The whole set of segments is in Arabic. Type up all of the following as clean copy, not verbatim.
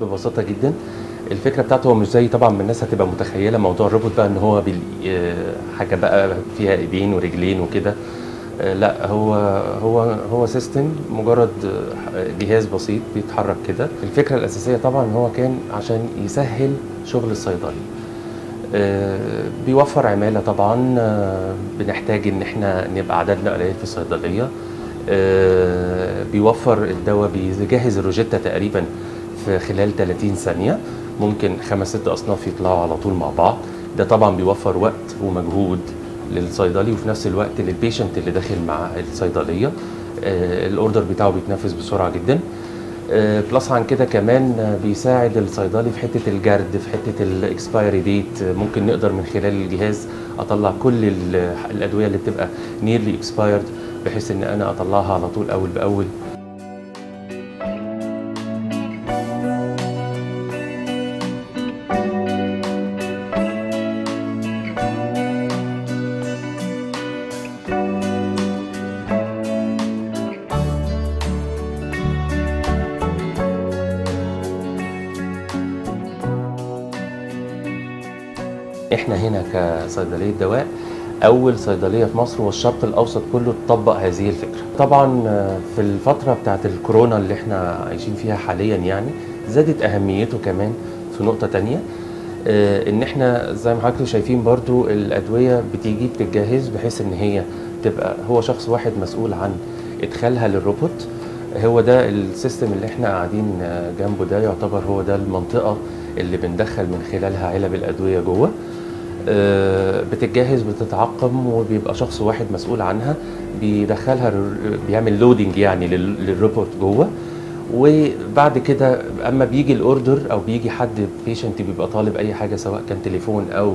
ببساطه جدا الفكره بتاعته هو مش زي طبعا الناس هتبقى متخيله موضوع الروبوت بقى ان هو حاجه بقى فيها ايدين ورجلين وكده. لا هو سيستم مجرد جهاز بسيط بيتحرك كده. الفكره الاساسيه طبعا هو كان عشان يسهل شغل الصيدلي، بيوفر عماله طبعا، بنحتاج ان احنا نبقى عددنا قليل في الصيدليه، بيوفر الدواء، بيجهز الروجيتا تقريبا في خلال 30 ثانية ممكن 5-6 أصناف يطلعوا على طول مع بعض. ده طبعا بيوفر وقت ومجهود للصيدلي وفي نفس الوقت للبيشنت اللي داخل مع الصيدلية، الأوردر بتاعه بيتنفذ بسرعة جدا. بلس عن كده كمان بيساعد الصيدلي في حتة الجرد، في حتة الاكسبايري ديت، ممكن نقدر من خلال الجهاز أطلع كل الأدوية اللي بتبقى نيرلي اكسبايرد بحيث إن أنا أطلعها على طول أول بأول. احنا هنا كصيدليه دواء اول صيدليه في مصر والشرق الاوسط كله تطبق هذه الفكره. طبعا في الفتره بتاعه الكورونا اللي احنا عايشين فيها حاليا يعني زادت اهميته كمان في نقطه ثانيه، ان احنا زي ما حضراتكم شايفين برضو الادويه بتيجي بتتجهز بحيث ان هي تبقى هو شخص واحد مسؤول عن ادخالها للروبوت. هو ده السيستم اللي احنا قاعدين جنبه، ده يعتبر هو ده المنطقه اللي بندخل من خلالها علب الادويه جوه، بتتجهز بتتعقم وبيبقى شخص واحد مسؤول عنها، بيدخلها بيعمل لودنج يعني للروبوت جوه. وبعد كده اما بيجي الاوردر او بيجي حد بيشنت بيبقى طالب اي حاجه سواء كان تليفون او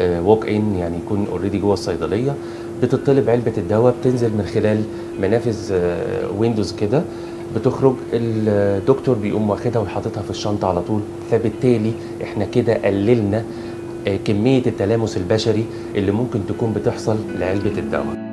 ووك ان يعني يكون اوريدي جوه الصيدليه، بتطلب علبه الدواء بتنزل من خلال منافذ ويندوز كده، بتخرج الدكتور بيقوم واخدها وحاططها في الشنطه على طول. فبالتالي احنا كده قللنا كمية التلامس البشري اللي ممكن تكون بتحصل لعلبة الدواء.